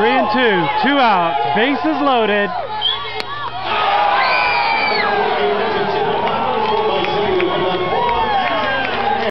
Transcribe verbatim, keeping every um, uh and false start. three and two, two outs, bases loaded.